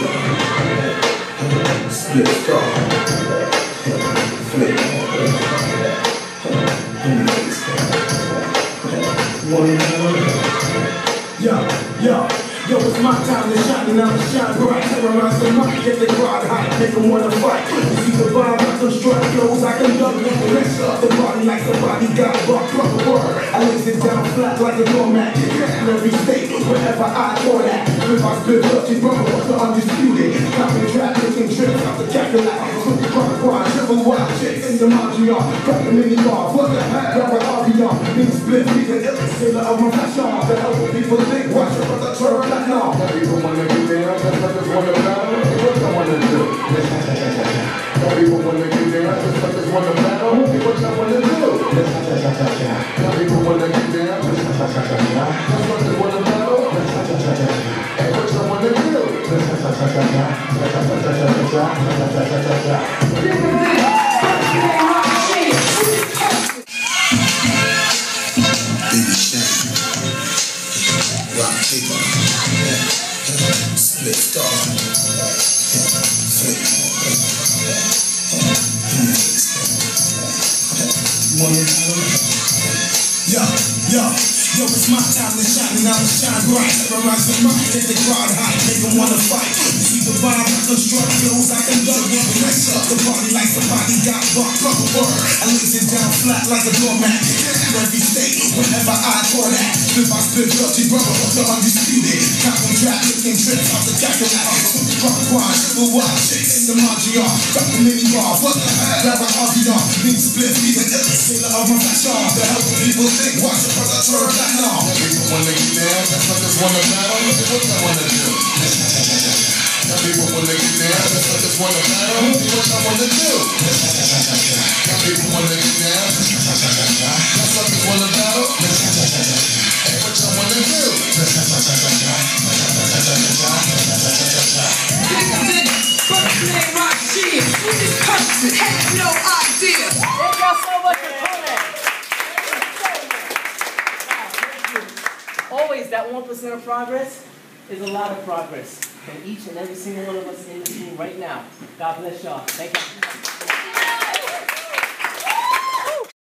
Split star, flip, one more. Yo, it's my time to shine, and I'm the shine bright. Terrorize the mic, get the crowd hot, make them wanna fight. You see the vibe, I'm some strike flows, I can love you. Mess up the body like somebody got bucked from the word. I lace it down flat like a doormat. In every state, wherever I go at. If I spit up, she's broken up, so undisputed. Copping trap, making trips out the Cackalack. Took the crowd, triple wild chicks in the Montreal. Cracking mini bar, what the heck, grab an RVR. Being split, be the illest sailor of my fashion. The hell will people think, watch it, brother, turn black. No, people wanna be there, I just wanna battle. What I wanna do? People wanna be there, I just wanna battle. What I wanna do? People wanna be there, I just wanna battle. And what I wanna do? Give me the hot shit. Baby shit. Rock paper, split star, flip, one another. Yo, yo. Yo, it's my time to shine, and I'm shine bright. Terrorize the mic, get the crowd hot, make them wanna fight. You see the vibe, I construct flows, I can love one. Mess up the party like somebody got rock, proper word. I lace it down flat like a doormat. In every state, whenever I go at. If I spit up, she broke up the undisputed. Copping trap, making trips off the Cackalack. Rock wide, triple wild chicks in the Montreal. Dropping mini bar, what the hell? Grab an RVR, need split, be the illest sailor of my fashion. The hell do people think? Watch it, brother, turn. No. People wanna get there, that's why I just wanna battle. What I wanna do? People wanna get there, that's why I just wanna battle. What I wanna do? People wanna get there, that's why I just wanna battle. And what I wanna do? Pick up the birthday rock shit. Who this person has no idea? Thank y'all so much for coming. Always, that 1% of progress is a lot of progress from each and every single one of us in this room right now. God bless y'all. Thank you.